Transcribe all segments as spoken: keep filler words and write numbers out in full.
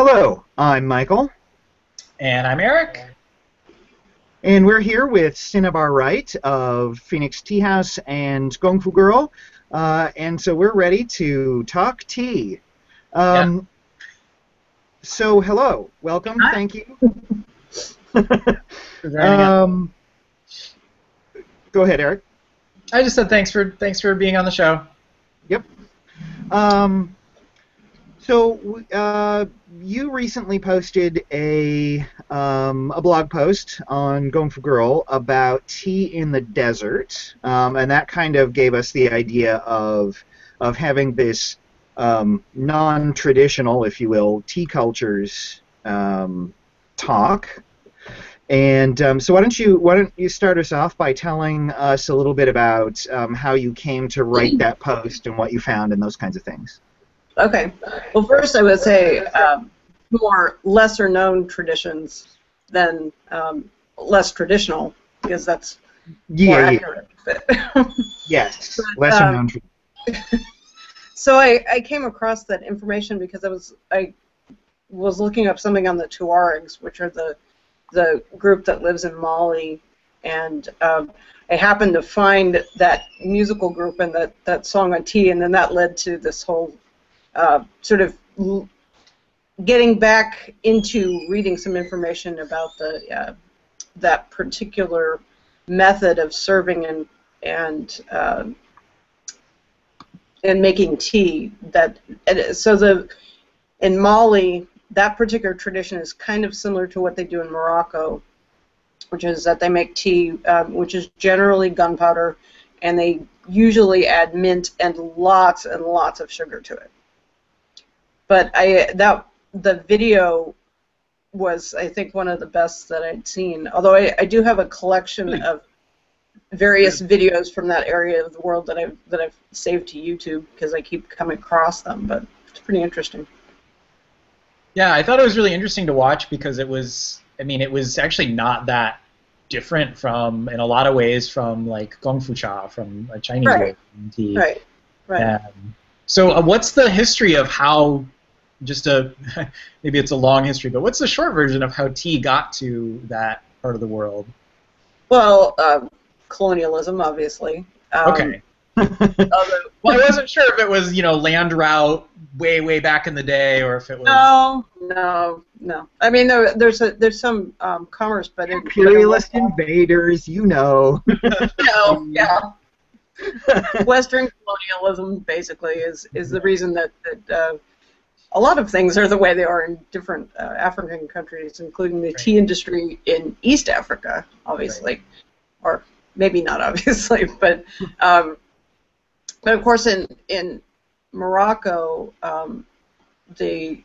Hello, I'm Michael. And I'm Eric. And we're here with Cinnabar Wright of Phoenix Tea House and Gongfu Girl. Uh, and so we're ready to talk tea. Um, yeah. So hello, welcome, Hi. Thank you. um, go ahead, Eric. I just said thanks for thanks for being on the show. Yep. Um, so uh, you recently posted a um, a blog post on Gongfu Girl about tea in the desert, um, and that kind of gave us the idea of of having this um, non-traditional, if you will, tea cultures um, talk. And um, so why don't you why don't you start us off by telling us a little bit about um, how you came to write that post and what you found and those kinds of things. Okay. Well, first I would say um, more lesser known traditions than um, less traditional, because that's yeah, more accurate. Yeah. Yes, but, lesser um, known traditions. So I, I came across that information because I was I was looking up something on the Tuaregs, which are the the group that lives in Mali, and um, I happened to find that musical group and that, that song on tea, and then that led to this whole uh, sort of l getting back into reading some information about the uh, that particular method of serving and and uh, and making tea. That so the in Mali, that particular tradition is kind of similar to what they do in Morocco, which is that they make tea, um, which is generally gunpowder, and they usually add mint and lots and lots of sugar to it. But I that the video was, I think, one of the best that I'd seen, although I, I do have a collection of various videos from that area of the world that I've, that I've saved to YouTube because I keep coming across them, but it's pretty interesting. Yeah, I thought it was really interesting to watch because it was, I mean, it was actually not that different from, in a lot of ways, from like Gongfu Cha, from a Chinese right. tea. Right, right. Um, so uh, what's the history of how, just a, maybe it's a long history, but what's the short version of how tea got to that part of the world? Well, um, colonialism, obviously. Um, okay. Well, I wasn't sure if it was, you know, land route way, way back in the day, or if it was. No, no, no. I mean, there, there's a, there's some um, commerce, but imperialist in invaders, you know. No, yeah. Western colonialism basically is is the reason that that uh, a lot of things are the way they are in different uh, African countries, including the right. tea industry in East Africa, obviously, right. or maybe not obviously, but. Um, But of course, in in Morocco, um, the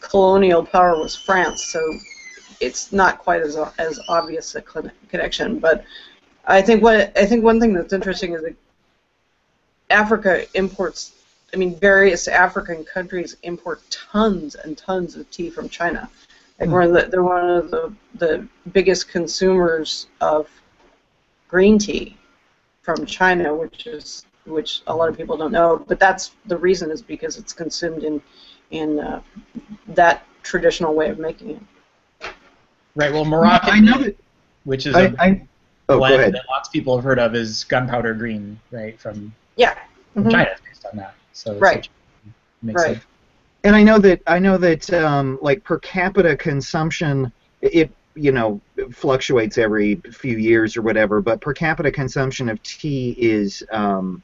colonial power was France, so it's not quite as as obvious a connection. But I think what I think one thing that's interesting is that Africa imports. I mean, various African countries import tons and tons of tea from China. Like mm. one of the, they're one of the the biggest consumers of green tea from China, which is which a lot of people don't know, but that's the reason is because it's consumed in in uh, that traditional way of making it. Right. Well, Moroccan, I know that, which is I, a I, oh, blend that lots of people have heard of, is gunpowder green, right? From yeah, from mm-hmm. China, it's based on that. So it's right, makes right. Sense. And I know that I know that um, like per capita consumption, it. you know, fluctuates every few years or whatever, but per capita consumption of tea is um,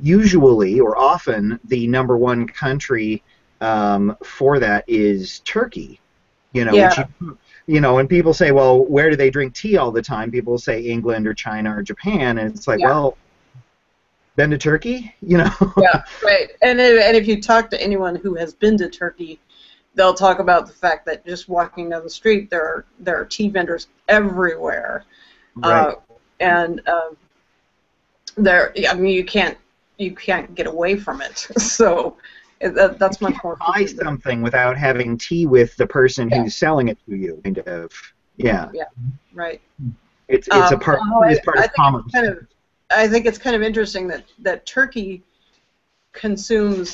usually or often the number one country um, for that is Turkey. You know, yeah. which, you know, and people say, well, where do they drink tea all the time? People say England or China or Japan, and it's like, yeah. well, been to Turkey? You know? Yeah, right. And if, and if you talk to anyone who has been to Turkey, they'll talk about the fact that just walking down the street, there are there are tea vendors everywhere, right. uh, and uh, there. I mean, you can't you can't get away from it. So that, that's much more. Buy something without having tea with the person yeah. who's selling it to you, kind of. Yeah. Yeah. Right. It's it's um, a part. No, it's part I, of I commerce. Kind of, I think it's kind of interesting that that Turkey consumes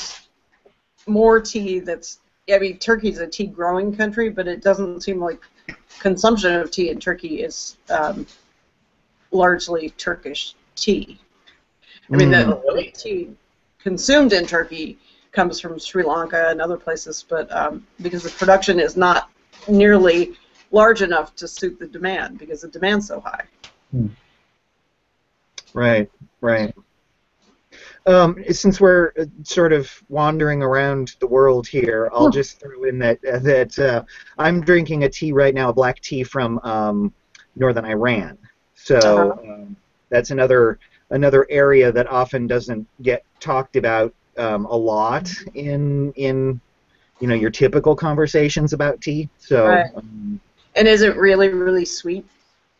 more tea that's I mean, Turkey's a tea growing country, but it doesn't seem like consumption of tea in Turkey is um, largely Turkish tea. I mean, mm. the, the tea consumed in Turkey comes from Sri Lanka and other places, but um, because the production is not nearly large enough to suit the demand, because the demand's so high. Mm. Right, right. Um, since we're sort of wandering around the world here, I'll huh. just throw in that that uh, I'm drinking a tea right now, a black tea from um, northern Iran. So uh-huh. um, that's another another area that often doesn't get talked about um, a lot in in you know your typical conversations about tea. So right. um, and is it really really sweet?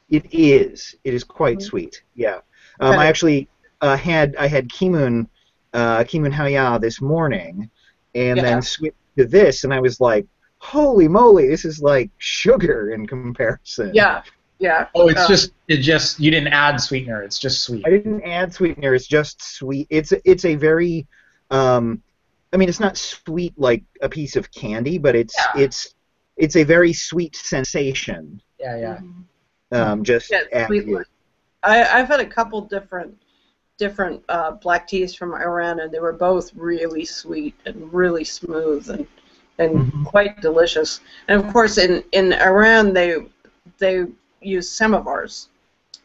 It is. It is quite mm-hmm. sweet. Yeah. Um, okay. I actually. Uh, had I had Keemun, uh, Keemun Hao Ya this morning, and yeah. then switched to this, and I was like, "Holy moly, this is like sugar in comparison." Yeah, yeah. Oh, it's um, just it just you didn't add sweetener; it's just sweet. I didn't add sweetener; it's just sweet. It's it's a very, um, I mean, it's not sweet like a piece of candy, but it's yeah. it's it's a very sweet sensation. Yeah, yeah. Um, just yeah, sweet. I I've had a couple different. different uh, black teas from Iran, and they were both really sweet and really smooth and and mm-hmm. quite delicious. And of course, in in Iran, they they use samovars.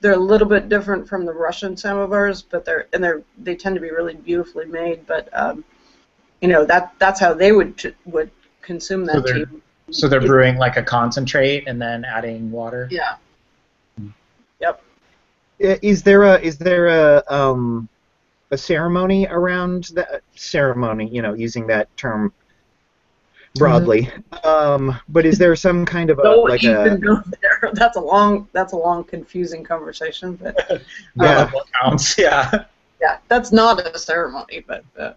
They're a little bit different from the Russian samovars, but they're and they're they tend to be really beautifully made. But um, you know that that's how they would would consume that so tea. So they're brewing like a concentrate and then adding water. Yeah. Mm. Yep. Is there a is there a um, a ceremony around that ceremony? You know, using that term broadly. Mm-hmm. um, but is there some kind of a, don't like even a go there. That's a long that's a long confusing conversation. But yeah, um, yeah, yeah. That's not a ceremony, but uh,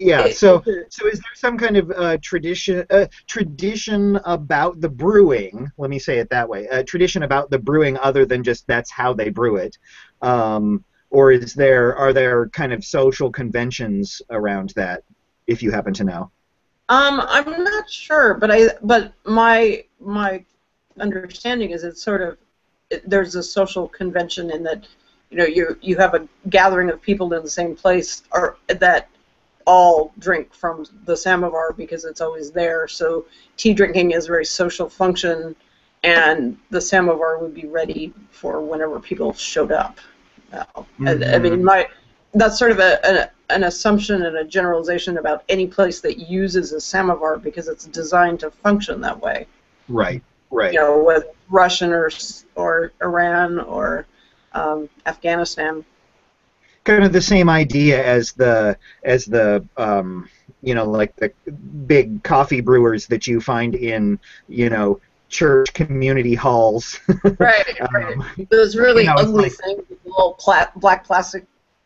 yeah. It, so so is there some kind of uh, tradition uh, tradition about the brewing? Let me say it that way. A tradition about the brewing, other than just that's how they brew it, um, or is there are there kind of social conventions around that? If you happen to know. Um, I'm not sure, but I but my my understanding is it's sort of it, there's a social convention in that you know you you have a gathering of people in the same place or that. All drink from the samovar because it's always there. So tea drinking is a very social function, and the samovar would be ready for whenever people showed up. Mm-hmm. I, I mean, my that's sort of a, a an assumption and a generalization about any place that uses a samovar because it's designed to function that way. Right. Right. You know, whether Russian or or Iran or um, Afghanistan. Kind of the same idea as the as the um, you know like the big coffee brewers that you find in you know church community halls. Right, um, right. Those really you know, ugly like, things, with little pla black plastic.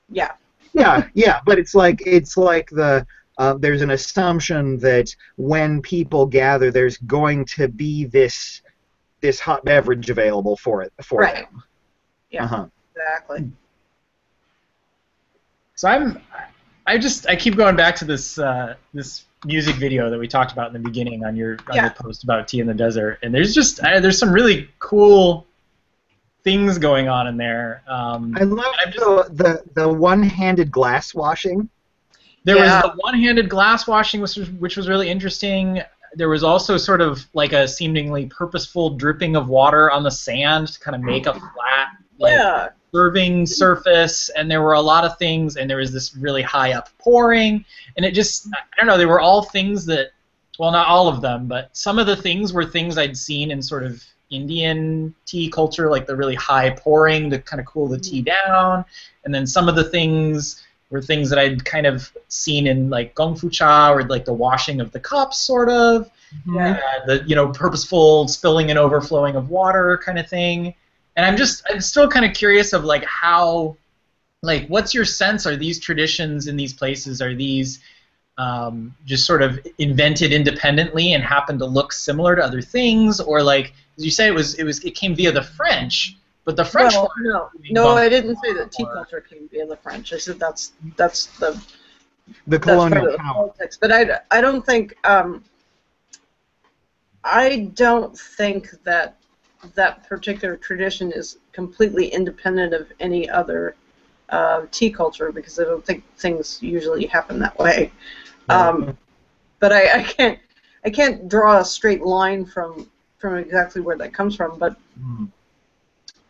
Yeah. Yeah, yeah. But it's like it's like the uh, there's an assumption that when people gather, there's going to be this this hot beverage available for it for right. them. Yeah. Uh-huh. Exactly. So I'm, I just I keep going back to this uh, this music video that we talked about in the beginning on your on yeah. your post about tea in the desert, and there's just uh, there's some really cool things going on in there. Um, I love just, the the, the one-handed glass washing. There yeah. was the one-handed glass washing, which was which was really interesting. There was also sort of like a seemingly purposeful dripping of water on the sand to kind of make a flat. Like, yeah. serving surface, and there were a lot of things, and there was this really high up pouring, and it just, I don't know, they were all things that, well, not all of them, but some of the things were things I'd seen in sort of Indian tea culture, like the really high pouring to kind of cool the tea down, and then some of the things were things that I'd kind of seen in like Gongfu Cha, or like the washing of the cups, sort of, yeah. uh, the, you know, purposeful spilling and overflowing of water kind of thing. And I'm just, I'm still kind of curious of like how, like what's your sense, are these traditions in these places, are these um, just sort of invented independently and happen to look similar to other things, or like, as you say, it was, it was, it came via the French, but the French No, no, no I didn't say that tea culture came via the French, I said that's, that's the, the colonial power. But I, I don't think, um, I don't think that that particular tradition is completely independent of any other uh, tea culture, because I don't think things usually happen that way. Um, but I, I can't I can't draw a straight line from from exactly where that comes from. But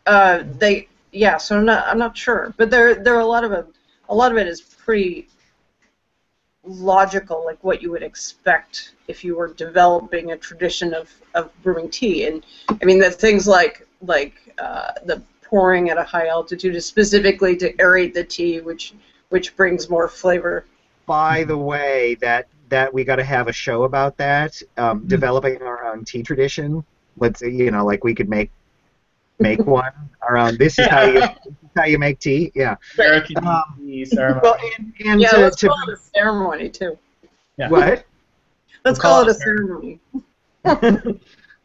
uh, they yeah, so I'm not I'm not sure. But there there are a lot of a, a lot of it is pretty logical, like what you would expect if you were developing a tradition of, of brewing tea. And I mean, the things like like uh, the pouring at a high altitude is specifically to aerate the tea, which which brings more flavor. By the way, that that we got to have a show about that. Um, mm-hmm. Developing our own tea tradition. Let's you know, like we could make make one around. This is yeah. how you this is how you make tea. Yeah. American um, tea ceremony. Well, and, and yeah, to, let's to, call to, it a ceremony too. Yeah. What? Let's call, call it a ceremony.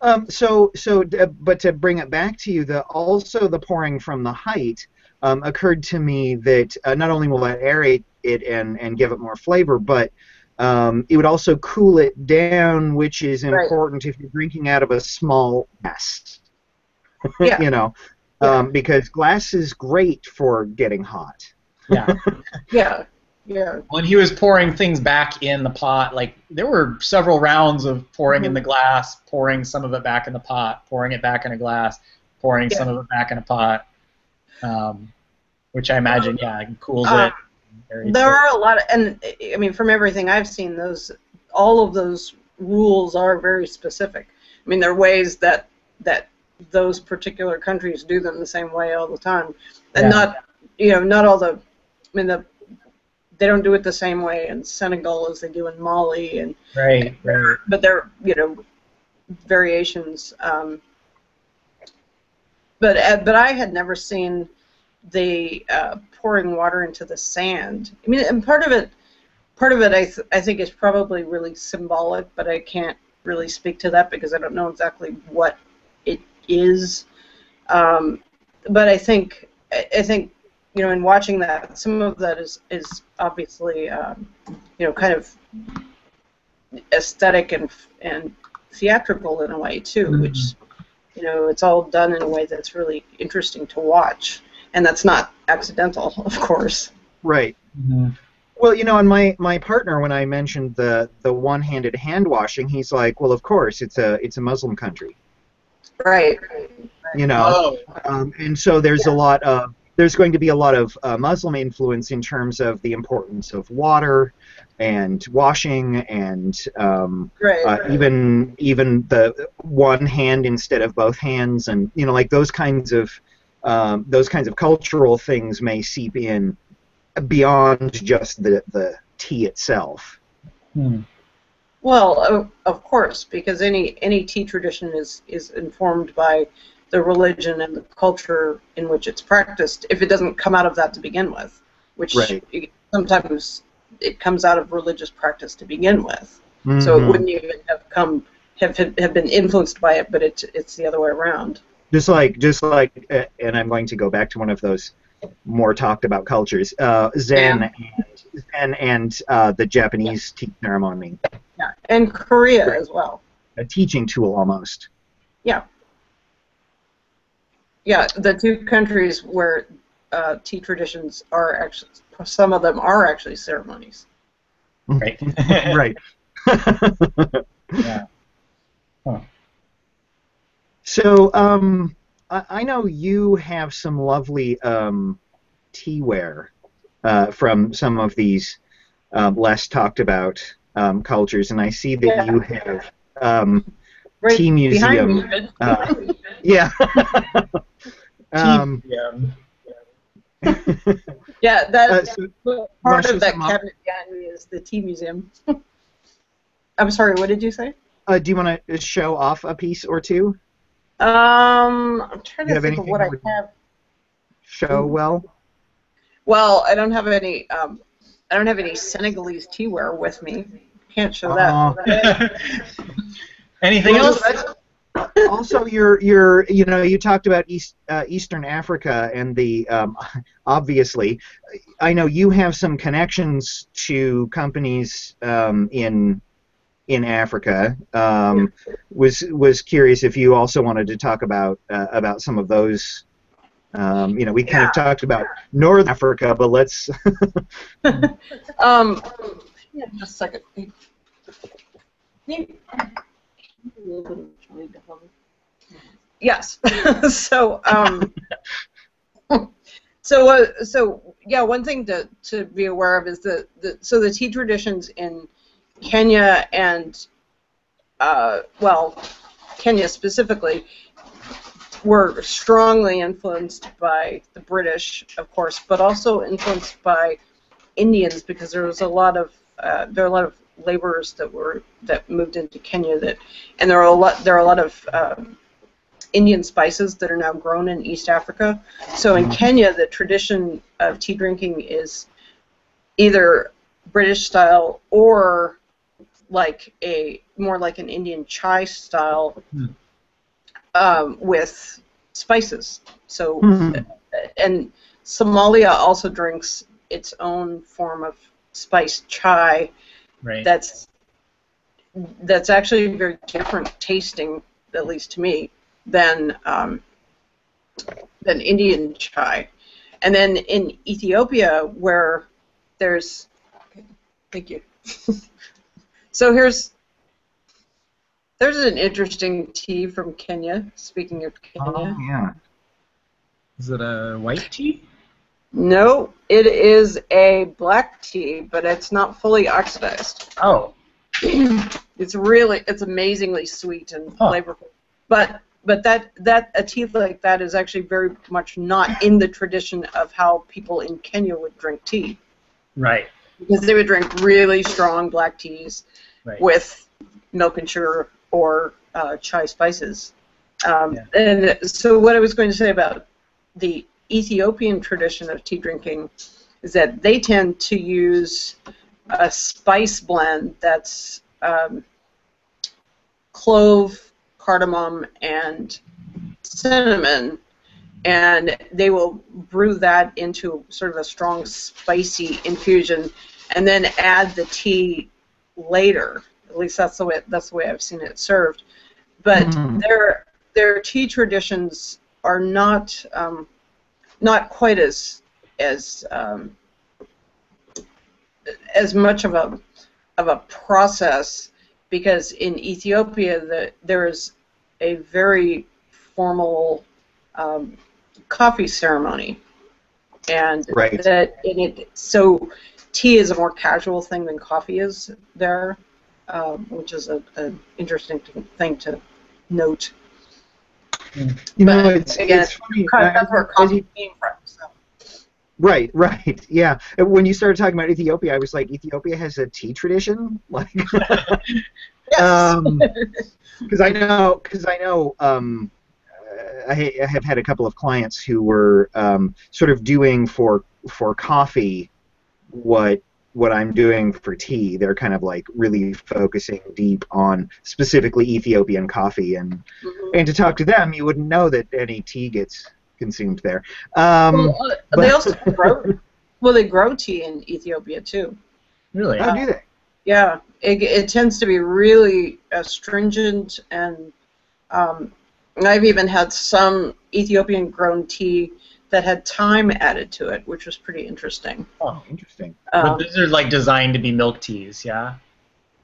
um, so, so, uh, but to bring it back to you, the also the pouring from the height um, occurred to me that uh, not only will that aerate it and and give it more flavor, but um, it would also cool it down, which is important right. if you're drinking out of a small glass. Yeah. you know, yeah. um, because glass is great for getting hot. Yeah. yeah. Yeah. When he was pouring things back in the pot, like there were several rounds of pouring mm-hmm. in the glass, pouring some of it back in the pot, pouring it back in a glass, pouring yeah. some of it back in a pot, um, which I imagine, yeah, cools uh, it. Very there cool. are a lot of, and I mean, from everything I've seen, those all of those rules are very specific. I mean, there are ways that that those particular countries do them the same way all the time, and yeah. not, you know, not all the. I mean the. They don't do it the same way in Senegal as they do in Mali, and right, right. But there, you know, variations. Um, but uh, but I had never seen the uh, pouring water into the sand. I mean, and part of it, part of it, I th I think is probably really symbolic, but I can't really speak to that because I don't know exactly what it is. Um, but I think I, I think. You know, in watching that, some of that is is obviously, um, you know, kind of aesthetic and and theatrical in a way too, mm-hmm. which, you know, it's all done in a way that's really interesting to watch, and that's not accidental, of course. Right. Mm-hmm. Well, you know, and my my partner, when I mentioned the the one-handed hand washing, he's like, well, of course, it's a it's a Muslim country. Right. right. You know, oh. um, and so there's yeah. a lot of There's going to be a lot of uh, Muslim influence in terms of the importance of water and washing, and um, right, uh, right. even even the one hand instead of both hands, and you know, like those kinds of um, those kinds of cultural things may seep in beyond just the the tea itself. Hmm. Well, of course, because any any tea tradition is is informed by the religion and the culture in which it's practiced, if it doesn't come out of that to begin with, which right. it, sometimes it comes out of religious practice to begin with. Mm-hmm. So it wouldn't even have come have have been influenced by it, but it's it's the other way around. Just like just like, uh, and I'm going to go back to one of those more talked about cultures, uh, Zen yeah. and Zen and uh, the Japanese yeah. tea ceremony. Yeah, and Korea right. as well. A teaching tool almost. Yeah. Yeah, the two countries where uh, tea traditions are actually, some of them are actually ceremonies. Right. right. yeah. Huh. So, um, I, I know you have some lovely um, teaware uh, from some of these um, less talked about um, cultures, and I see that yeah. you have um, right tea museum. Uh, yeah. Um, yeah, yeah that, uh, so that part of that cabinet behind me is the tea museum. I'm sorry, what did you say? Uh, do you want to show off a piece or two? Um, I'm trying to think of what I have. Show well? Well, I don't have any. Um, I don't have any Senegalese teaware with me. Can't show uh-huh. that. Anything well, else? Also, you're, you're, you know, you talked about East, uh, Eastern Africa and the, um, obviously, I know you have some connections to companies um, in in Africa. Um, was was curious if you also wanted to talk about uh, about some of those. Um, you know, we kind yeah. of talked about North Africa, but let's. um, yeah, just a second. Yes. so, um, so, uh, so, yeah. One thing to to be aware of is the the so the tea traditions in Kenya and uh, well, Kenya specifically, were strongly influenced by the British, of course, but also influenced by Indians, because there was a lot of uh, there are a lot of laborers that were that moved into Kenya that, and there are a lot there are a lot of um, Indian spices that are now grown in East Africa. So in Kenya, the tradition of tea drinking is either British style or like a more like an Indian chai style. Hmm. Um, with spices. So, mm-hmm. and Somalia also drinks its own form of spice chai. Right. That's that's actually very different tasting, at least to me, than um, than Indian chai. And then in Ethiopia, where there's, thank you. so here's. There's an interesting tea from Kenya, speaking of Kenya. Oh, yeah. Is it a white tea? No, it is a black tea, but it's not fully oxidized. Oh. It's really, it's amazingly sweet and huh. flavorful. But but that, that a tea like that is actually very much not in the tradition of how people in Kenya would drink tea. Right. Because they would drink really strong black teas right. with milk and sugar or uh, chai spices. Um, yeah. And so what I was going to say about the Ethiopian tradition of tea drinking is that they tend to use a spice blend that's um, clove, cardamom, and cinnamon, and they will brew that into sort of a strong spicy infusion and then add the tea later. At least that's the way that's the way I've seen it served. But mm-hmm. their their tea traditions are not um, not quite as as um, as much of a of a process, because in Ethiopia the, there is a very formal um, coffee ceremony, and right. that in it so tea is a more casual thing than coffee is there. Uh, which is an interesting thing to note. You but know, it's, again, it's funny. That's where coffee came from. So. Right, right, yeah. When you started talking about Ethiopia, I was like, Ethiopia has a tea tradition, like. Yes. Um, because I know, because I know, um, I, I have had a couple of clients who were um, sort of doing for for coffee what. what I'm doing for tea. They're kind of like really focusing deep on specifically Ethiopian coffee, and mm-hmm. and to talk to them, you wouldn't know that any tea gets consumed there. Um, well, uh, but they also grow. Well, they grow tea in Ethiopia too. Really? How uh, do they? Yeah, it, it tends to be really astringent, and um, I've even had some Ethiopian-grown tea that had thyme added to it, which was pretty interesting. Oh, interesting. Um, but these are like designed to be milk teas, yeah?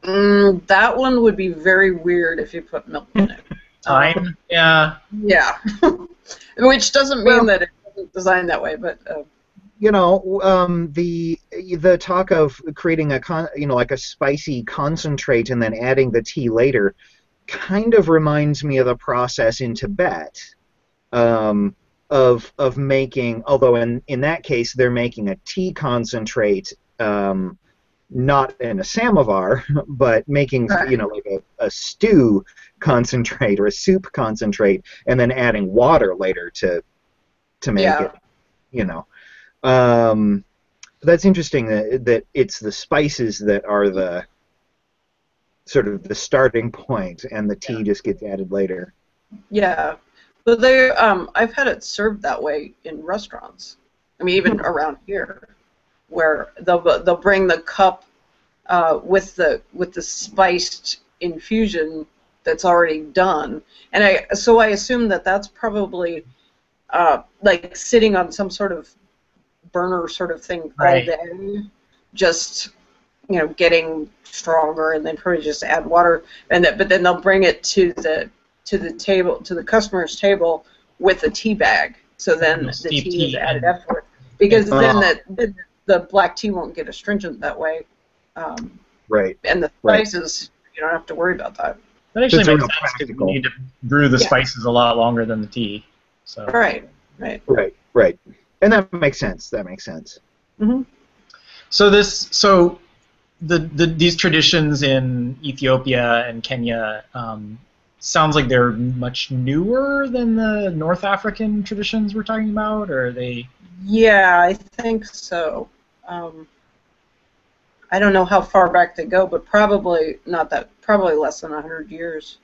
Mm, that one would be very weird if you put milk in it. Thyme? Um, yeah. Yeah. Which doesn't mean well, that it wasn't designed that way, but... Uh, you know, um, the the talk of creating a, con you know, like a spicy concentrate and then adding the tea later kind of reminds me of the process in Tibet. Um... Of of making, although in in that case they're making a tea concentrate, um, not in a samovar, but making you know like a, a stew concentrate or a soup concentrate, and then adding water later to to make yeah. it. You know, um, that's interesting that that it's the spices that are the sort of the starting point, and the tea yeah. just gets added later. Yeah. So they, um, I've had it served that way in restaurants. I mean, even around here, where they'll they'll bring the cup uh, with the with the spiced infusion that's already done. And I so I assume that that's probably uh, like sitting on some sort of burner sort of thing all day, just you know getting stronger, and then probably just add water, and that but then they'll bring it to the to the table to the customer's table with a tea bag. So then the tea, tea is added afterward, because oh. then that the, the black tea won't get astringent that way. Um, right. And the spices, right. you don't have to worry about that. That actually it's makes sense practical. because you need to brew the yeah. spices a lot longer than the tea. So. Right. Right. Right. Right. And that makes sense. That makes sense. Mm-hmm. So this, so the, the these traditions in Ethiopia and Kenya. Um, Sounds like they're much newer than the North African traditions we're talking about, or are they? Yeah, I think so. Um, I don't know how far back they go, but probably not that. Probably less than a hundred years.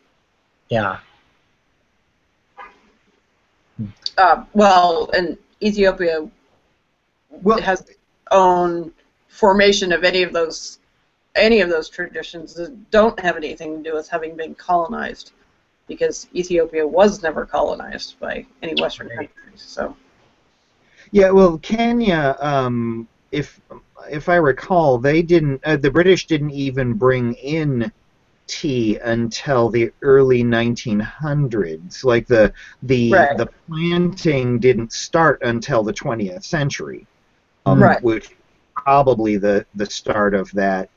Yeah. Uh, well, and Ethiopia well, has its own formation of any of those any of those traditions that don't have anything to do with having been colonized, because Ethiopia was never colonized by any Western countries. So, yeah, well, Kenya, um, if if I recall, they didn't. Uh, the British didn't even bring in tea until the early nineteen hundreds. Like the the right. the planting didn't start until the twentieth century, um, right. which probably the the start of that.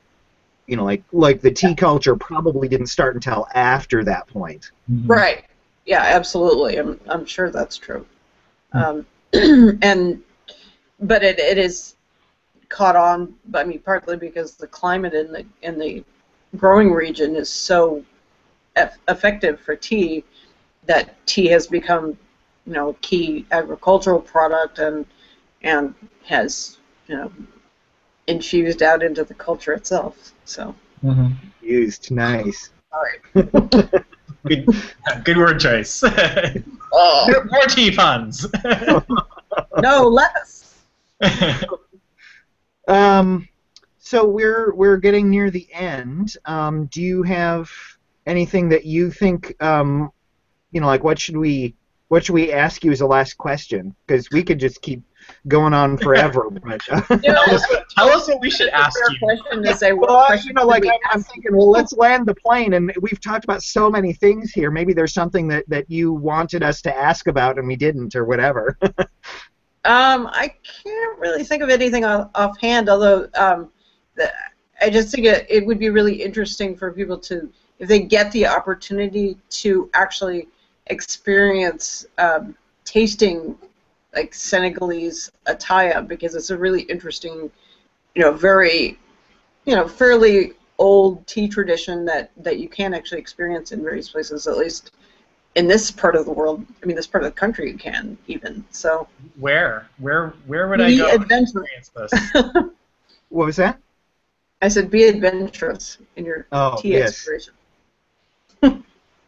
You know, like like the tea culture probably didn't start until after that point. Right. Yeah, absolutely. I'm I'm sure that's true. Um, and but it it is caught on. I mean, partly because the climate in the in the growing region is so eff effective for tea that tea has become you know a key agricultural product and and has you know. infused out into the culture itself. So mm-hmm. used, nice. All right. good, good word choice. Oh. More tea puns. No less. um. So we're we're getting near the end. Um. Do you have anything that you think? Um. You know, like what should we what should we ask you as a last question? Because we could just keep going on forever. But, uh, you know, tell us what we should ask you. Question to say, well, question you know, like I'm, I'm thinking, well, let's land the plane, and we've talked about so many things here. Maybe there's something that, that you wanted us to ask about, and we didn't, or whatever. um, I can't really think of anything offhand, although um, the, I just think it, it would be really interesting for people to, if they get the opportunity to actually experience um, tasting like Senegalese attaya, because it's a really interesting, you know, very, you know, fairly old tea tradition that, that you can actually experience in various places, at least in this part of the world. I mean, this part of the country you can, even, so. Where? Where Where would I go and experience this? What was that? I said be adventurous in your oh, tea yes. exploration.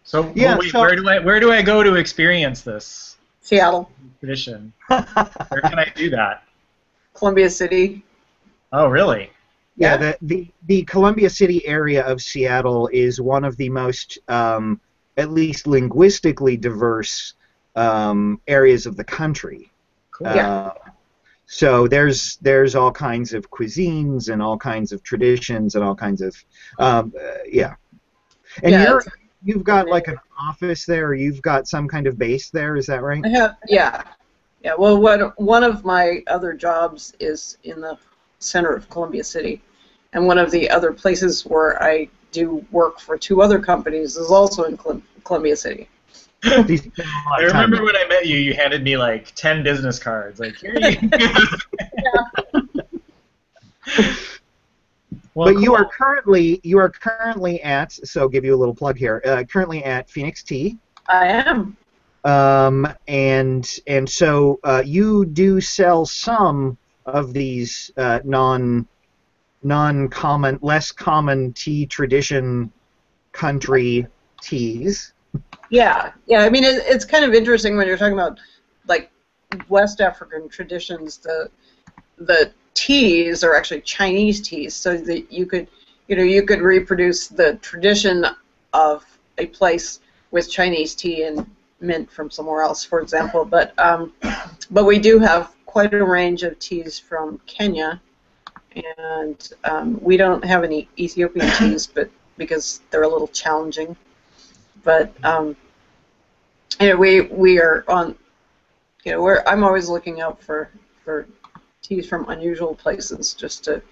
So, yeah, well, wait, so where, do I, where do I go to experience this? Seattle. Tradition. Where can I do that? Columbia City. Oh, really? Yeah, yeah. The, the the Columbia City area of Seattle is one of the most, um, at least linguistically diverse um, areas of the country. Cool. Uh, yeah. So there's there's all kinds of cuisines and all kinds of traditions and all kinds of um, uh, yeah. And yeah, you're. You've got like an office there, or you've got some kind of base there, is that right? I have, yeah. Yeah, well, what, one of my other jobs is in the center of Columbia City, and one of the other places where I do work for two other companies is also in Col Columbia City. I remember when I met you, you handed me like ten business cards. Like, here you go. Well, but you are currently you are currently at so give you a little plug here uh, currently at Phoenix Tea. I am. Um, and and so uh, you do sell some of these uh, non non common less common tea tradition country teas. Yeah, yeah. I mean, it, it's kind of interesting when you're talking about like West African traditions. The the teas are actually Chinese teas, so that you could you know, you could reproduce the tradition of a place with Chinese tea and mint from somewhere else, for example. But um, but we do have quite a range of teas from Kenya, and um, we don't have any Ethiopian teas, but because they're a little challenging. But um, you know, we we are on. You know, we're I'm always looking out for for teas from unusual places, just to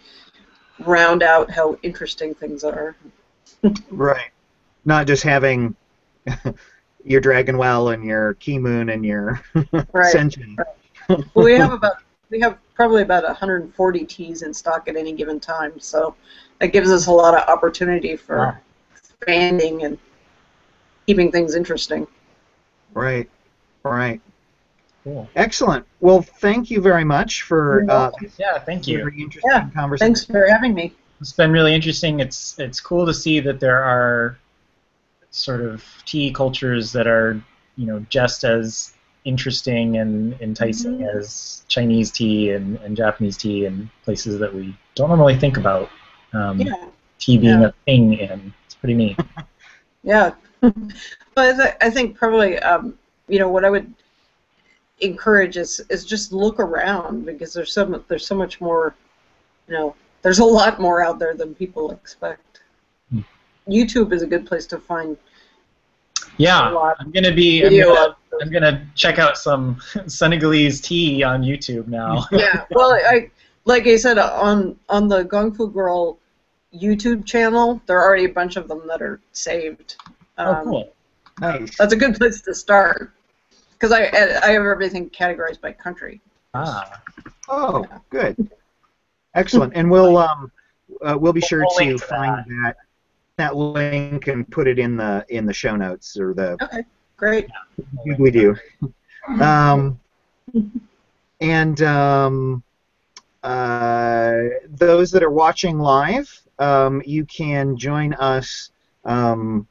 round out how interesting things are. Right. Not just having your Dragonwell and your Keemun and your right, Sencha. Right. Well, we have about we have probably about one hundred forty teas in stock at any given time, so that gives us a lot of opportunity for wow. expanding and keeping things interesting. Right. Right. Cool. Excellent. Well, thank you very much for uh, yeah, thank you. Very interesting yeah, conversation. Thanks for having me. It's been really interesting. It's it's cool to see that there are sort of tea cultures that are, you know, just as interesting and enticing mm-hmm. as Chinese tea and, and Japanese tea and places that we don't normally think about um, yeah. tea being yeah. a thing in. It's pretty neat. Yeah. Well, I, th I think probably um, you know what I would encourage is is just look around, because there's so there's so much more, you know, there's a lot more out there than people expect. Hmm. YouTube is a good place to find. Yeah, a lot I'm gonna be I'm gonna, I'm gonna check out some Senegalese tea on YouTube now. Yeah, well, I like I said on on the Gongfu Girl YouTube channel, there are already a bunch of them that are saved. Um, oh, cool! Nice. That's a good place to start. Because I, I have everything categorized by country. Ah. Oh, yeah. Good. Excellent. And we'll um, uh, we'll be sure to find that that link and put it in the in the show notes or the. Okay. Great. We do. Um, and um, uh, those that are watching live, um, you can join us um,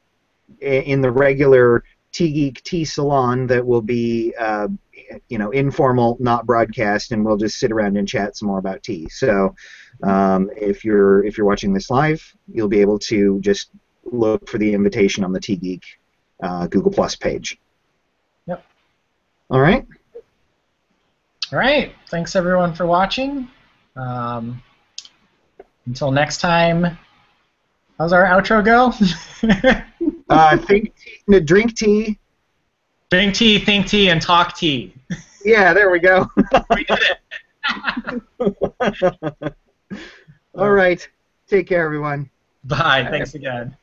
in the regular Tea Geek Tea Salon that will be, uh, you know, informal, not broadcast, and we'll just sit around and chat some more about tea. So, um, if you're if you're watching this live, you'll be able to just look for the invitation on the Tea Geek uh, Google Plus page. Yep. All right. All right. Thanks everyone for watching. Um, until next time. How's our outro go? Uh, think tea, no, drink tea. Drink tea, think tea, and talk tea. Yeah, there we go. We did it. All right. Take care, everyone. Bye. Bye. Thanks again.